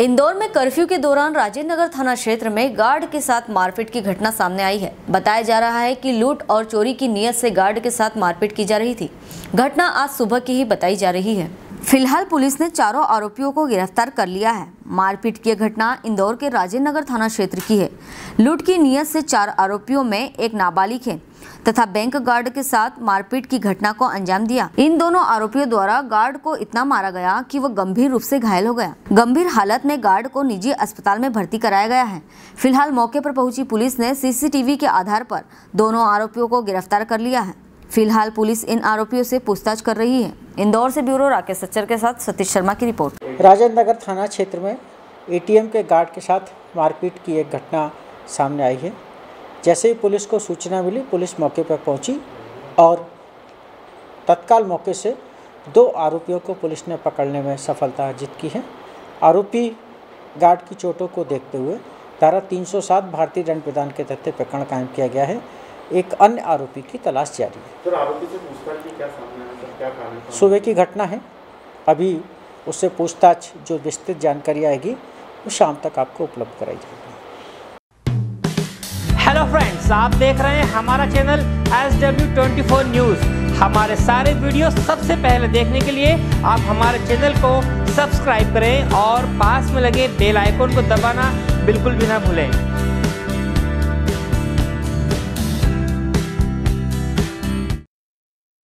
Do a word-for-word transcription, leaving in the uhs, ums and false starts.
इंदौर में कर्फ्यू के दौरान राजेंद्र नगर थाना क्षेत्र में गार्ड के साथ मारपीट की घटना सामने आई है। बताया जा रहा है कि लूट और चोरी की नियत से गार्ड के साथ मारपीट की जा रही थी। घटना आज सुबह की ही बताई जा रही है। फिलहाल पुलिस ने चारों आरोपियों को गिरफ्तार कर लिया है। मारपीट की घटना इंदौर के राजेंद्र नगर थाना क्षेत्र की है। लूट की नियत से चार आरोपियों में एक नाबालिग है तथा बैंक गार्ड के साथ मारपीट की घटना को अंजाम दिया। इन दोनों आरोपियों द्वारा गार्ड को इतना मारा गया कि वह गंभीर रूप से घायल हो गया। गंभीर हालत में गार्ड को निजी अस्पताल में भर्ती कराया गया है। फिलहाल मौके पर पहुंची पुलिस ने सीसीटीवी के आधार पर दोनों आरोपियों को गिरफ्तार कर लिया है। फिलहाल पुलिस इन आरोपियों से पूछताछ कर रही है। इंदौर से ब्यूरो राकेश सचर के साथ सतीश शर्मा की रिपोर्ट। राजेंद्र नगर थाना क्षेत्र में एटीएम के गार्ड के साथ मारपीट की एक घटना सामने आई है। जैसे ही पुलिस को सूचना मिली, पुलिस मौके पर पहुंची और तत्काल मौके से दो आरोपियों को पुलिस ने पकड़ने में सफलता अर्जित की है। आरोपी गार्ड की चोटों को देखते हुए धारा तीन सौ सात भारतीय दंड विधान के तहत प्रकरण कायम किया गया है। एक अन्य आरोपी की तलाश जारी है। तो आरोपी से पूछताछ की क्या सामने आया, क्या कारण है? सुबह की घटना है, अभी उससे पूछताछ जो विस्तृत जानकारी आएगी वो शाम तक आपको उपलब्ध कराई जाएगी। हेलो फ्रेंड्स, आप देख रहे हैं हमारा channel SW twenty four news. हमारे सारे वीडियो सबसे पहले देखने के लिए आप हमारे चैनल को सब्सक्राइब करें और पास में लगे बेल आइकन को दबाना बिल्कुल भी ना भूलें।